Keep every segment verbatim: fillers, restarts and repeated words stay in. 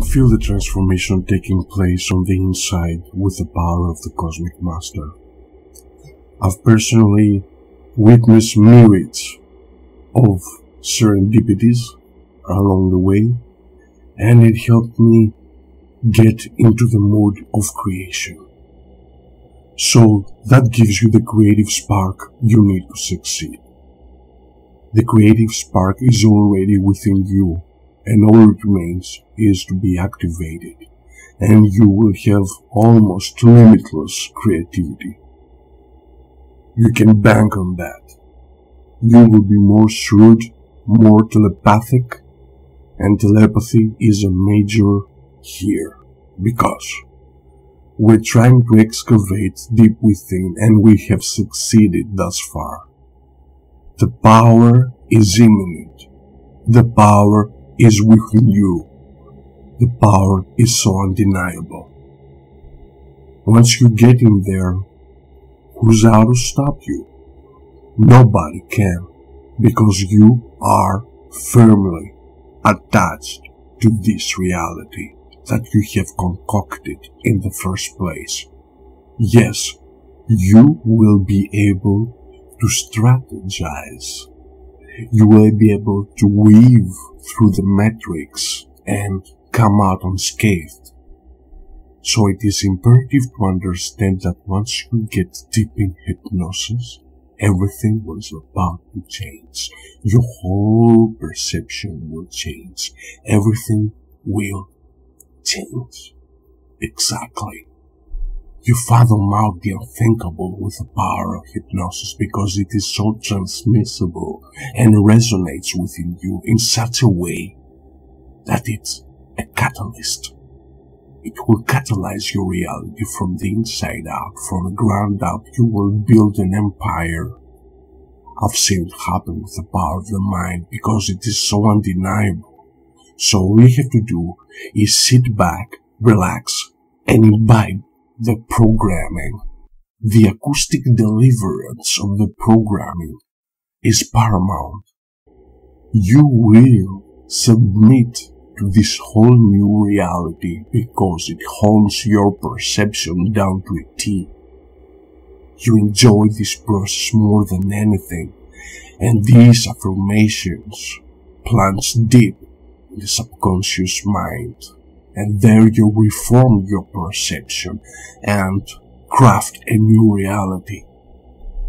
can feel the transformation taking place on the inside with the power of the Cosmic Master. I've personally witnessed myriads of serendipities along the way, and it helped me get into the mood of creation. So that gives you the creative spark you need to succeed. The creative spark is already within you, and all it remains is to be activated, and you will have almost limitless creativity. You can bank on that. You will be more shrewd, more telepathic, and telepathy is a major here, because we're trying to excavate deep within, and we have succeeded thus far. The power is imminent. The power is within you. The power is so undeniable. Once you get in there, who's out to stop you? Nobody can, because you are firmly attached to this reality that you have concocted in the first place. Yes, you will be able to strategize. You will be able to weave through the matrix and come out unscathed. So it is imperative to understand that once you get deep in hypnosis, everything was about to change. Your whole perception will change. Everything will change. Exactly. You fathom out the unthinkable with the power of hypnosis, because it is so transmissible and resonates within you in such a way that it's a catalyst. It will catalyze your reality from the inside out, from the ground up. You will build an empire. I've seen it happen with the power of the mind, because it is so undeniable. So all we have to do is sit back, relax, and imbibe the programming. The acoustic deliverance of the programming is paramount. You will submit to this whole new reality, because it hones your perception down to a T. You enjoy this process more than anything, and these affirmations plunge deep in the subconscious mind. And there you reform your perception and craft a new reality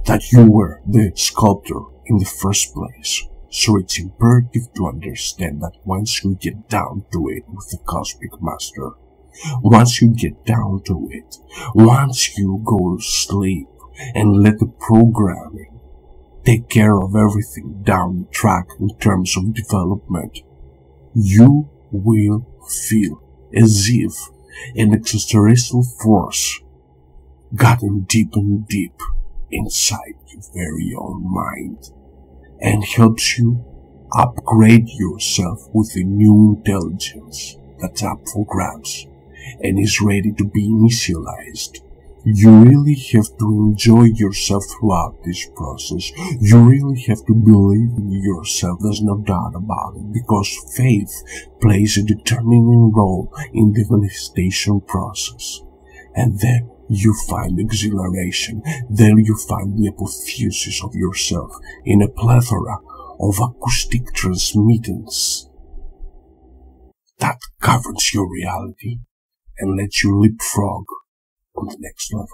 that you were the sculptor in the first place. So it's imperative to understand that once you get down to it with the Cosmic Master, once you get down to it, once you go to sleep and let the programming take care of everything down the track in terms of development, you will feel as if an extraterrestrial force gotten deep and deep inside your very own mind and helps you upgrade yourself with a new intelligence that's up for grabs and is ready to be initialized. You really have to enjoy yourself throughout this process. You really have to believe in yourself, there's no doubt about it, because faith plays a determining role in the manifestation process. And there you find exhilaration, there you find the apotheosis of yourself in a plethora of acoustic transmittance that governs your reality and lets you leapfrog on the next level.